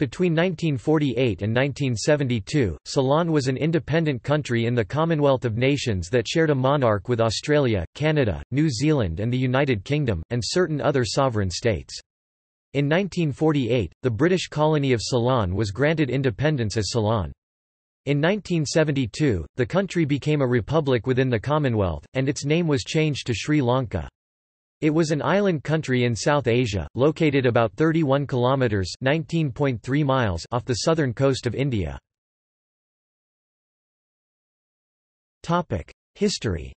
Between 1948 and 1972, Ceylon was an independent country in the Commonwealth of Nations that shared a monarch with Australia, Canada, New Zealand and the United Kingdom, and certain other sovereign states. In 1948, the British colony of Ceylon was granted independence as Ceylon. In 1972, the country became a republic within the Commonwealth, and its name was changed to Sri Lanka. It was an island country in South Asia, located about 31 kilometers (19.3 miles) off the southern coast of India. Topic: History.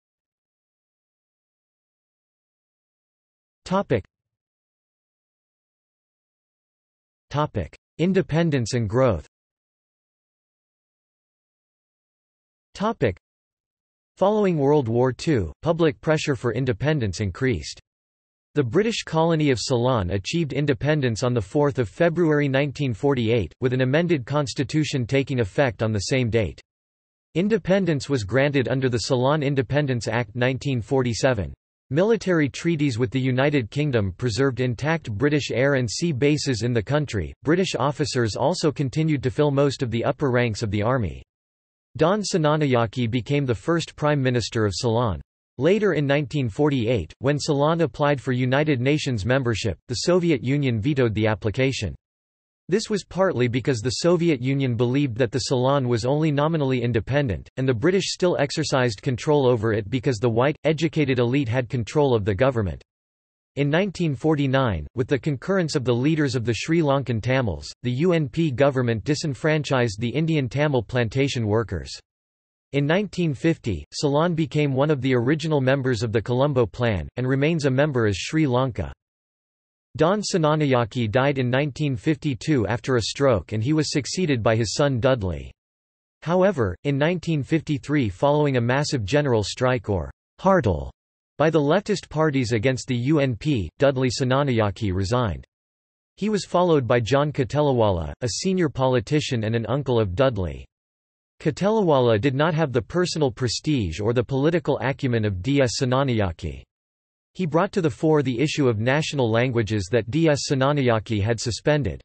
Topic: Independence and growth. Topic: Following World War II, public pressure for independence increased. The British colony of Ceylon achieved independence on 4 February 1948, with an amended constitution taking effect on the same date. Independence was granted under the Ceylon Independence Act 1947. Military treaties with the United Kingdom preserved intact British air and sea bases in the country. British officers also continued to fill most of the upper ranks of the army. Don Senanayake became the first Prime Minister of Ceylon. Later in 1948, when Ceylon applied for United Nations membership, the Soviet Union vetoed the application. This was partly because the Soviet Union believed that the Ceylon was only nominally independent, and the British still exercised control over it because the white, educated elite had control of the government. In 1949, with the concurrence of the leaders of the Sri Lankan Tamils, the UNP government disenfranchised the Indian Tamil plantation workers. In 1950, Ceylon became one of the original members of the Colombo Plan, and remains a member as Sri Lanka. Don Senanayake died in 1952 after a stroke and he was succeeded by his son Dudley. However, in 1953 following a massive general strike or ''hartal'' by the leftist parties against the UNP, Dudley Senanayake resigned. He was followed by John Kotelawala, a senior politician and an uncle of Dudley. Kotelawala did not have the personal prestige or the political acumen of D.S. Senanayake. He brought to the fore the issue of national languages that D.S. Senanayake had suspended.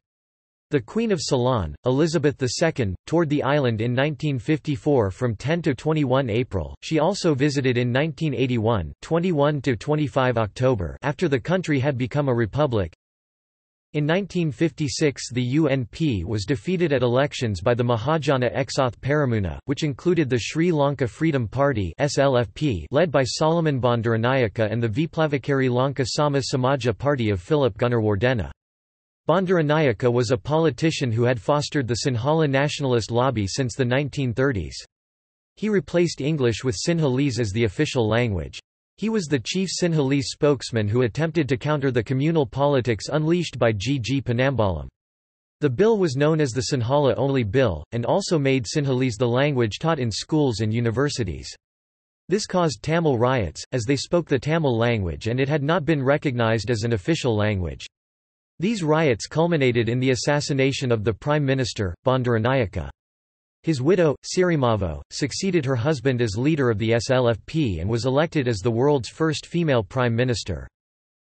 The Queen of Ceylon, Elizabeth II, toured the island in 1954 from 10 to 21 April. She also visited in 1981, 21 to 25 October, after the country had become a republic. In 1956 the UNP was defeated at elections by the Mahajana Eksath Peramuna, which included the Sri Lanka Freedom Party (SLFP) led by Solomon Bandaranaike and the Viplavakari Lanka Sama Samaja Party of Philip Gunawardena. Bandaranaike was a politician who had fostered the Sinhala nationalist lobby since the 1930s. He replaced English with Sinhalese as the official language. He was the chief Sinhalese spokesman who attempted to counter the communal politics unleashed by G. G. Panambalam. The bill was known as the Sinhala-only bill, and also made Sinhalese the language taught in schools and universities. This caused Tamil riots, as they spoke the Tamil language and it had not been recognized as an official language. These riots culminated in the assassination of the Prime Minister, Bandaranaike. His widow, Sirimavo, succeeded her husband as leader of the SLFP and was elected as the world's first female prime minister.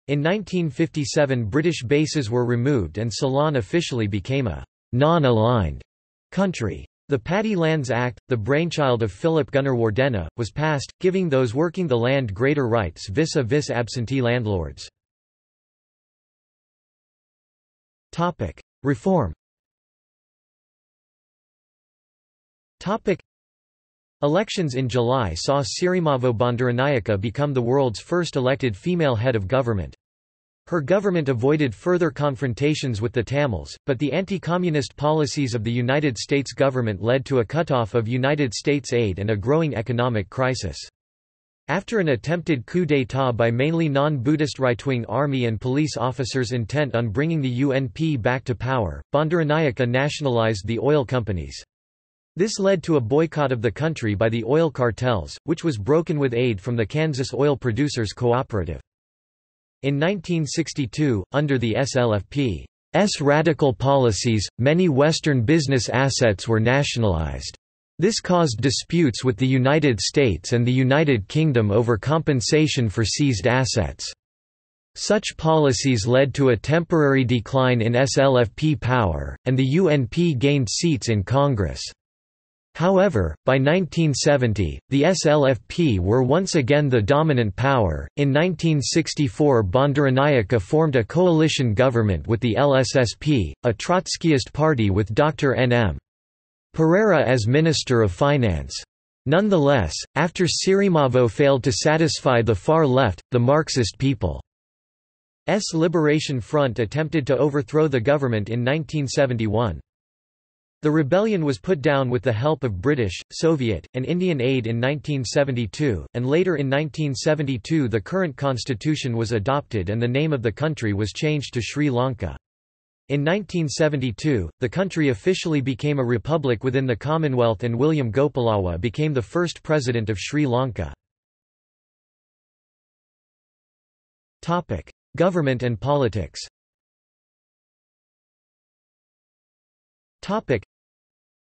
In 1957 British bases were removed and Ceylon officially became a non-aligned country. The Paddy Lands Act, the brainchild of Philip Gunawardena, was passed, giving those working the land greater rights vis-a-vis absentee landlords. Reform. Elections in July saw Sirimavo Bandaranaike become the world's first elected female head of government. Her government avoided further confrontations with the Tamils, but the anti-communist policies of the United States government led to a cutoff of United States aid and a growing economic crisis. After an attempted coup d'état by mainly non-Buddhist right-wing army and police officers intent on bringing the UNP back to power, Bandaranaike nationalized the oil companies. This led to a boycott of the country by the oil cartels, which was broken with aid from the Kansas Oil Producers Cooperative. In 1962, under the SLFP's radical policies, many Western business assets were nationalized. This caused disputes with the United States and the United Kingdom over compensation for seized assets. Such policies led to a temporary decline in SLFP power, and the UNP gained seats in Congress. However, by 1970, the SLFP were once again the dominant power. In 1964, Bandaranaike formed a coalition government with the LSSP, a Trotskyist party with Dr. N. M. Pereira as Minister of Finance. Nonetheless, after Sirimavo failed to satisfy the far left, the Marxist People's Liberation Front attempted to overthrow the government in 1971. The rebellion was put down with the help of British, Soviet, and Indian aid in 1972, and later in 1972 the current constitution was adopted and the name of the country was changed to Sri Lanka. In 1972, the country officially became a republic within the Commonwealth and William Gopallawa became the first president of Sri Lanka. Government and politics.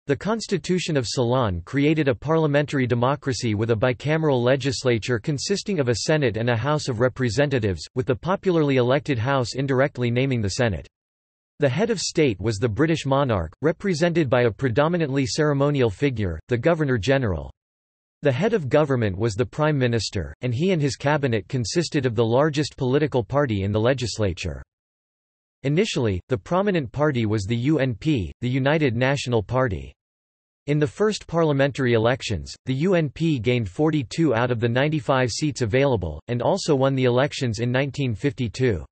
The Constitution of Ceylon created a parliamentary democracy with a bicameral legislature consisting of a Senate and a House of Representatives, with the popularly elected House indirectly naming the Senate. The head of state was the British monarch, represented by a predominantly ceremonial figure, the Governor-General. The head of government was the Prime Minister, and he and his cabinet consisted of the largest political party in the legislature. Initially, the prominent party was the UNP, the United National Party. In the first parliamentary elections, the UNP gained 42 out of the 95 seats available, and also won the elections in 1952.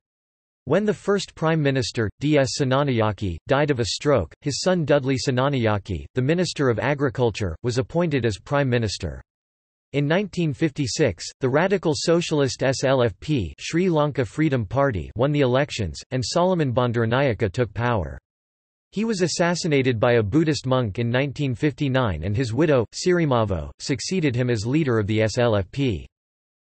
When the first Prime Minister, D.S. Senanayake, died of a stroke, his son Dudley Senanayake, the Minister of Agriculture, was appointed as Prime Minister. In 1956, the radical socialist SLFP, Sri Lanka Freedom Party, won the elections, and Solomon Bandaranaike took power. He was assassinated by a Buddhist monk in 1959 and his widow, Sirimavo, succeeded him as leader of the SLFP.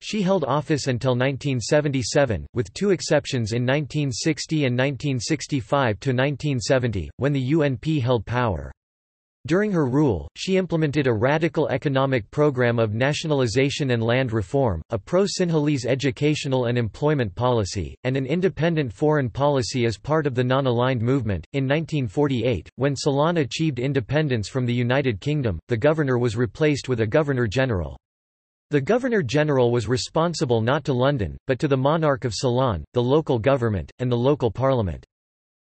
She held office until 1977, with two exceptions in 1960 and 1965 to 1970, when the UNP held power. During her rule, she implemented a radical economic program of nationalization and land reform, a pro-Sinhalese educational and employment policy, and an independent foreign policy as part of the non-aligned movement. In 1948, when Ceylon achieved independence from the United Kingdom, the governor was replaced with a governor-general. The Governor-General was responsible not to London, but to the monarch of Ceylon, the local government, and the local parliament.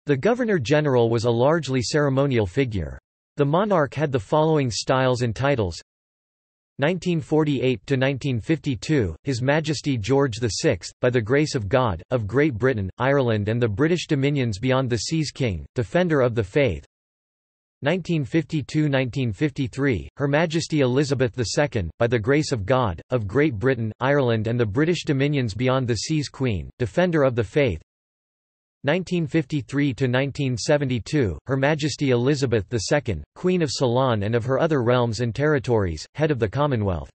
The Governor-General was a largely ceremonial figure. The monarch had the following styles and titles. 1948–1952, His Majesty George VI, by the grace of God, of Great Britain, Ireland and the British Dominions beyond the Seas King, Defender of the Faith. 1952–1953, Her Majesty Elizabeth II, by the grace of God, of Great Britain, Ireland and the British Dominions beyond the Seas Queen, Defender of the Faith. 1953–1972, Her Majesty Elizabeth II, Queen of Ceylon and of her other realms and territories, Head of the Commonwealth.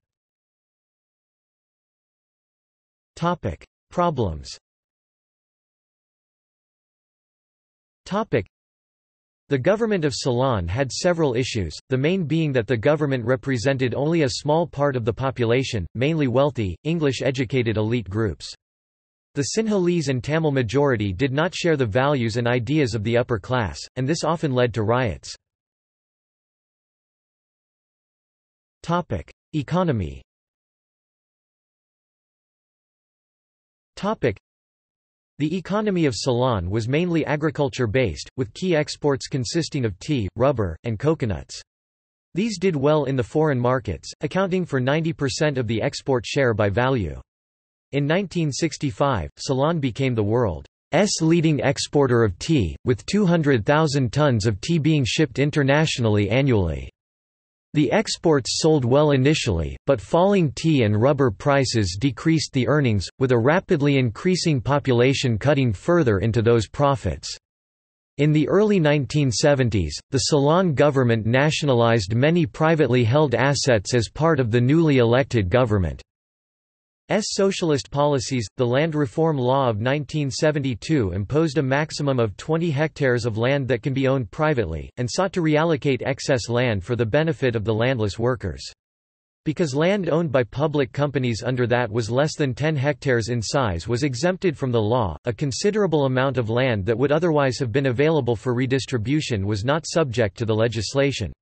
Problems. The government of Ceylon had several issues, the main being that the government represented only a small part of the population, mainly wealthy, English-educated elite groups. The Sinhalese and Tamil majority did not share the values and ideas of the upper class, and this often led to riots. Economy. The economy of Ceylon was mainly agriculture-based, with key exports consisting of tea, rubber, and coconuts. These did well in the foreign markets, accounting for 90% of the export share by value. In 1965, Ceylon became the world's leading exporter of tea, with 200,000 tons of tea being shipped internationally annually. The exports sold well initially, but falling tea and rubber prices decreased the earnings, with a rapidly increasing population cutting further into those profits. In the early 1970s, the Ceylon government nationalized many privately held assets as part of the newly elected government's socialist policies. The Land Reform Law of 1972 imposed a maximum of 20 hectares of land that can be owned privately, and sought to reallocate excess land for the benefit of the landless workers. Because land owned by public companies under that was less than 10 hectares in size was exempted from the law, a considerable amount of land that would otherwise have been available for redistribution was not subject to the legislation.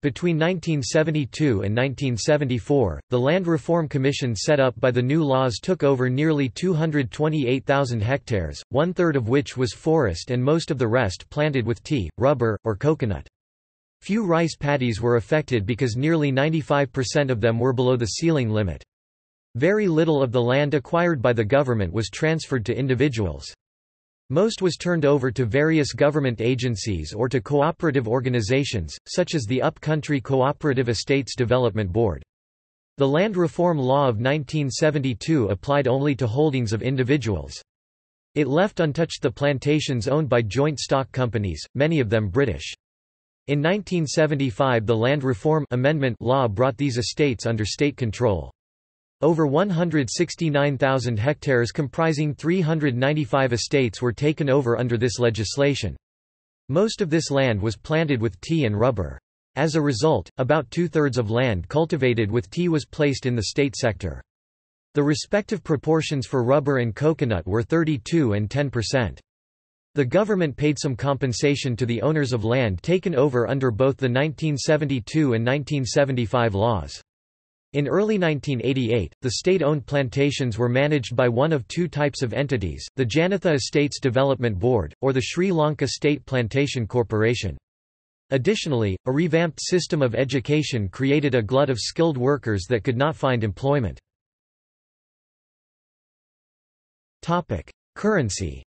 Between 1972 and 1974, the Land Reform Commission set up by the new laws took over nearly 228,000 hectares, one-third of which was forest and most of the rest planted with tea, rubber, or coconut. Few rice paddies were affected because nearly 95% of them were below the ceiling limit. Very little of the land acquired by the government was transferred to individuals. Most was turned over to various government agencies or to cooperative organizations, such as the Upcountry Cooperative Estates Development Board. The Land Reform Law of 1972 applied only to holdings of individuals. It left untouched the plantations owned by joint stock companies, many of them British. In 1975 the Land Reform Amendment Law brought these estates under state control. Over 169,000 hectares comprising 395 estates were taken over under this legislation. Most of this land was planted with tea and rubber. As a result, about two-thirds of land cultivated with tea was placed in the state sector. The respective proportions for rubber and coconut were 32 and 10%. The government paid some compensation to the owners of land taken over under both the 1972 and 1975 laws. In early 1988, the state-owned plantations were managed by one of two types of entities, the Janatha Estates Development Board, or the Sri Lanka State Plantation Corporation. Additionally, a revamped system of education created a glut of skilled workers that could not find employment. Currency.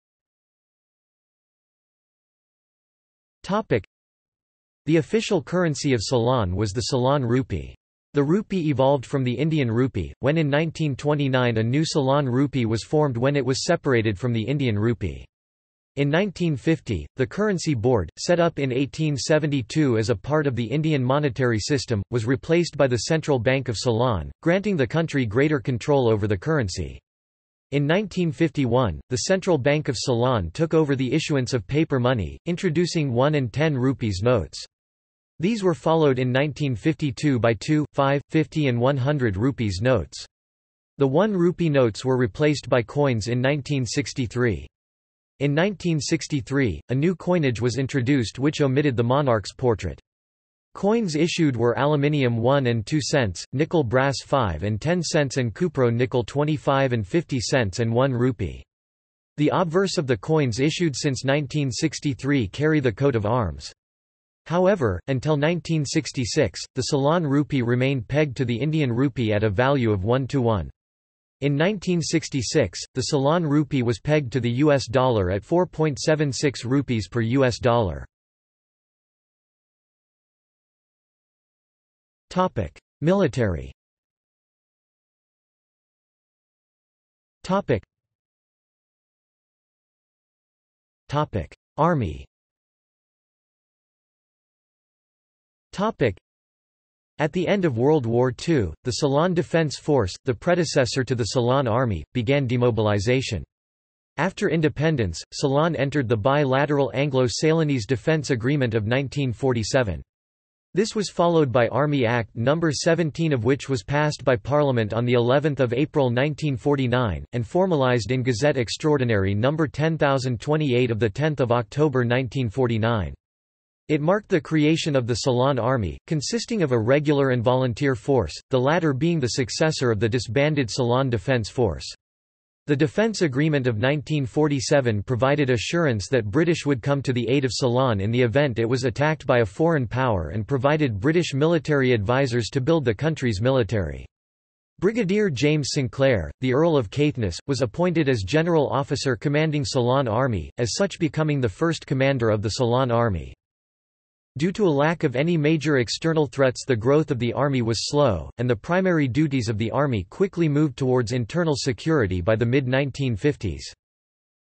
The official currency of Ceylon was the Ceylon rupee. The rupee evolved from the Indian rupee, when in 1929 a new Ceylon rupee was formed when it was separated from the Indian rupee. In 1950, the Currency Board, set up in 1872 as a part of the Indian monetary system, was replaced by the Central Bank of Ceylon, granting the country greater control over the currency. In 1951, the Central Bank of Ceylon took over the issuance of paper money, introducing 1 and 10 rupees notes. These were followed in 1952 by 2, 5, 50 and 100 rupees notes. The 1 rupee notes were replaced by coins in 1963. In 1963, a new coinage was introduced which omitted the monarch's portrait. Coins issued were aluminium 1 and 2 cents, nickel brass 5 and 10 cents and cupro nickel 25 and 50 cents and 1 rupee. The obverse of the coins issued since 1963 carry the coat of arms. However, until 1966, the Ceylon rupee remained pegged to the Indian rupee at a value of 1 to 1. In 1966, the Ceylon rupee was pegged to the US dollar at 4.76 rupees per US dollar. Military. Army. At the end of World War II, the Ceylon Defense Force, the predecessor to the Ceylon Army, began demobilization. After independence, Ceylon entered the bilateral Anglo-Ceylonese Defence Agreement of 1947. This was followed by Army Act No. 17, of which was passed by Parliament on the 11th of April 1949 and formalized in Gazette Extraordinary No. 10,028 of the 10th of October 1949. It marked the creation of the Ceylon Army, consisting of a regular and volunteer force, the latter being the successor of the disbanded Ceylon Defence Force. The Defence Agreement of 1947 provided assurance that British would come to the aid of Ceylon in the event it was attacked by a foreign power and provided British military advisers to build the country's military. Brigadier James Sinclair, the Earl of Caithness, was appointed as General Officer commanding Ceylon Army, as such becoming the first commander of the Ceylon Army. Due to a lack of any major external threats, the growth of the army was slow, and the primary duties of the army quickly moved towards internal security by the mid-1950s.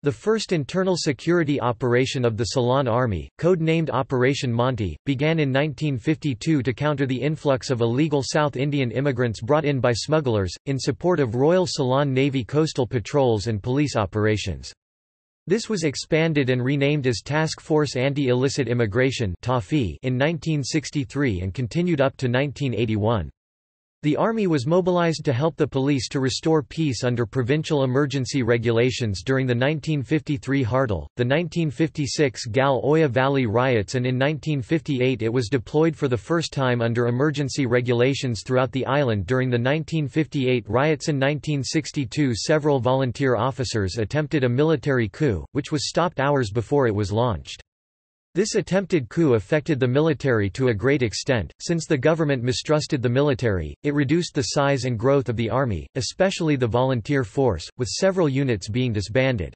The first internal security operation of the Ceylon Army, codenamed Operation Monty, began in 1952 to counter the influx of illegal South Indian immigrants brought in by smugglers, in support of Royal Ceylon Navy coastal patrols and police operations. This was expanded and renamed as Task Force Anti-Illicit Immigration in 1963 and continued up to 1981. The army was mobilized to help the police to restore peace under provincial emergency regulations during the 1953 Hartal, the 1956 Gal Oya Valley riots, and in 1958 it was deployed for the first time under emergency regulations throughout the island during the 1958 riots. In 1962 several volunteer officers attempted a military coup, which was stopped hours before it was launched. This attempted coup affected the military to a great extent. Since the government mistrusted the military, it reduced the size and growth of the army, especially the volunteer force, with several units being disbanded.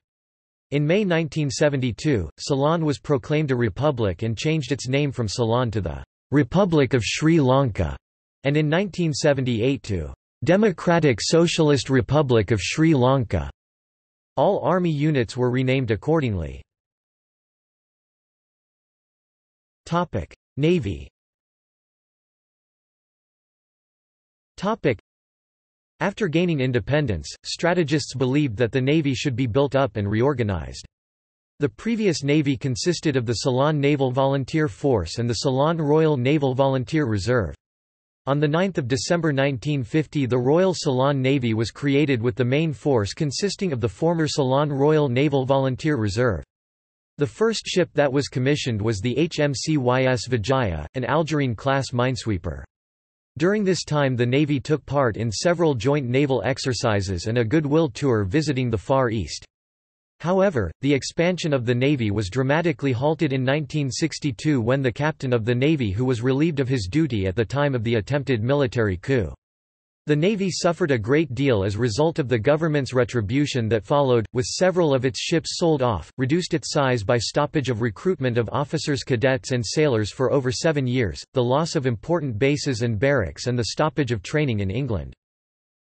In May 1972, Ceylon was proclaimed a republic and changed its name from Ceylon to the Republic of Sri Lanka, and in 1978 to Democratic Socialist Republic of Sri Lanka. All army units were renamed accordingly. Navy. After gaining independence, strategists believed that the Navy should be built up and reorganized. The previous Navy consisted of the Ceylon Naval Volunteer Force and the Ceylon Royal Naval Volunteer Reserve. On 9 December 1950 the Royal Ceylon Navy was created with the main force consisting of the former Ceylon Royal Naval Volunteer Reserve. The first ship that was commissioned was the HMCYS Vijaya, an Algerine-class minesweeper. During this time the Navy took part in several joint naval exercises and a goodwill tour visiting the Far East. However, the expansion of the Navy was dramatically halted in 1962 when the captain of the Navy who was relieved of his duty at the time of the attempted military coup. The Navy suffered a great deal as a result of the government's retribution that followed, with several of its ships sold off, reduced its size by stoppage of recruitment of officers, cadets and sailors for over 7 years, the loss of important bases and barracks and the stoppage of training in England.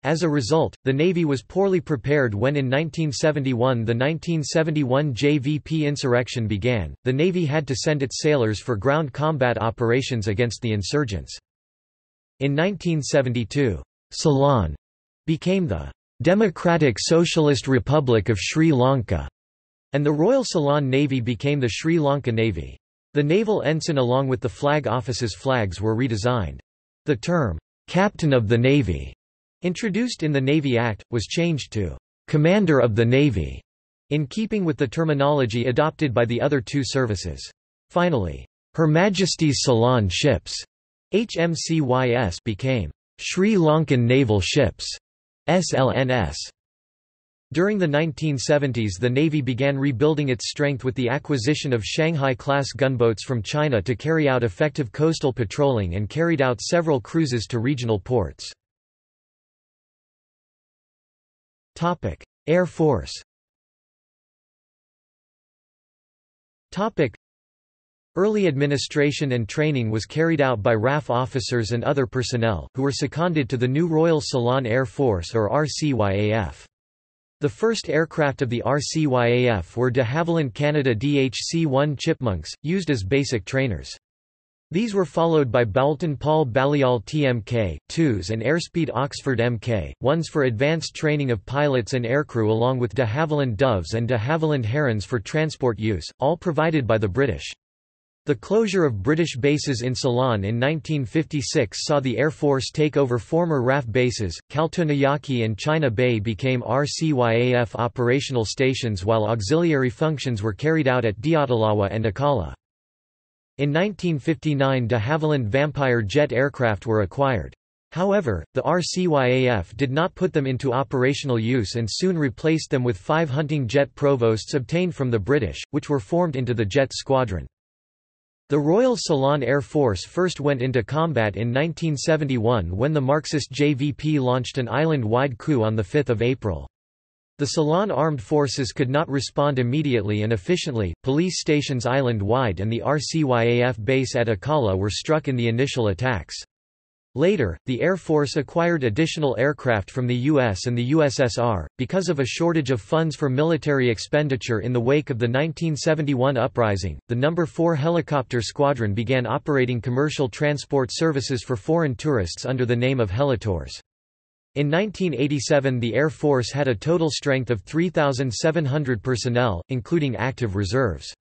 As a result, the Navy was poorly prepared when in 1971 the 1971 JVP insurrection began. The Navy had to send its sailors for ground combat operations against the insurgents. In 1972, Ceylon became the Democratic Socialist Republic of Sri Lanka, and the Royal Ceylon Navy became the Sri Lanka Navy. The naval ensign along with the flag office's flags were redesigned. The term, Captain of the Navy, introduced in the Navy Act, was changed to Commander of the Navy, in keeping with the terminology adopted by the other two services. Finally, Her Majesty's Ceylon Ships, HMCYS, became Sri Lankan Naval Ships, SLNS. During the 1970s the Navy began rebuilding its strength with the acquisition of Shanghai-class gunboats from China to carry out effective coastal patrolling and carried out several cruises to regional ports. Air Force. Early administration and training was carried out by RAF officers and other personnel, who were seconded to the new Royal Ceylon Air Force or RCYAF. The first aircraft of the RCYAF were de Havilland Canada DHC-1 Chipmunks, used as basic trainers. These were followed by Boulton Paul Balliol TMK-2s and Airspeed Oxford Mk-1s for advanced training of pilots and aircrew, along with de Havilland Doves and de Havilland Herons for transport use, all provided by the British. The closure of British bases in Ceylon in 1956 saw the Air Force take over former RAF bases. Kaltunayake and China Bay became RCYAF operational stations while auxiliary functions were carried out at Diatalawa and Akala. In 1959 de Havilland Vampire jet aircraft were acquired. However, the RCYAF did not put them into operational use and soon replaced them with 5 hunting jet provosts obtained from the British, which were formed into the Jet Squadron. The Royal Ceylon Air Force first went into combat in 1971 when the Marxist JVP launched an island-wide coup on 5 April. The Ceylon Armed Forces could not respond immediately and efficiently. Police stations island-wide and the RCYAF base at Akala were struck in the initial attacks. Later, the Air Force acquired additional aircraft from the US and the USSR. Because of a shortage of funds for military expenditure in the wake of the 1971 uprising, the No. 4 Helicopter Squadron began operating commercial transport services for foreign tourists under the name of Helitours. In 1987 the Air Force had a total strength of 3,700 personnel, including active reserves.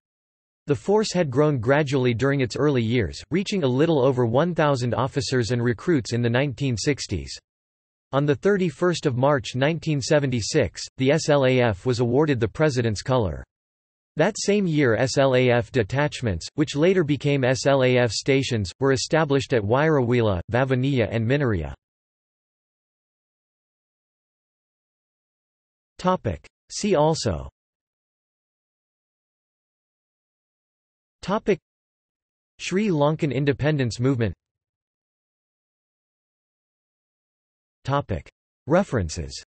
The force had grown gradually during its early years, reaching a little over 1,000 officers and recruits in the 1960s. On 31 March 1976, the SLAF was awarded the President's Colour. That same year, SLAF detachments, which later became SLAF stations, were established at Wairawila, Vavaniya and Mineria. See also Sri Lankan independence movement. References.